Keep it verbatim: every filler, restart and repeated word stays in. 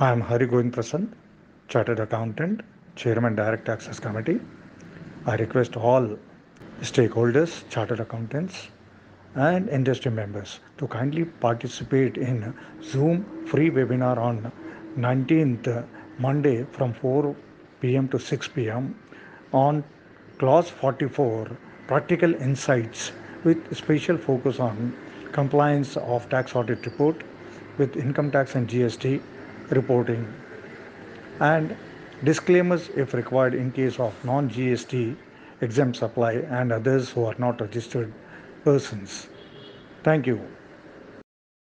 I am Hari Gaurin Prasad, Chartered Accountant, Chairman Direct Taxes Committee. I request all stakeholders, Chartered Accountants and industry members to kindly participate in Zoom free webinar on nineteenth Monday from four p m to six p m on Clause forty-four, Practical Insights, with special focus on compliance of tax audit report with income tax and G S T reporting, and disclaimers if required in case of non-G S T exempt supply and others who are not registered persons. Thank you.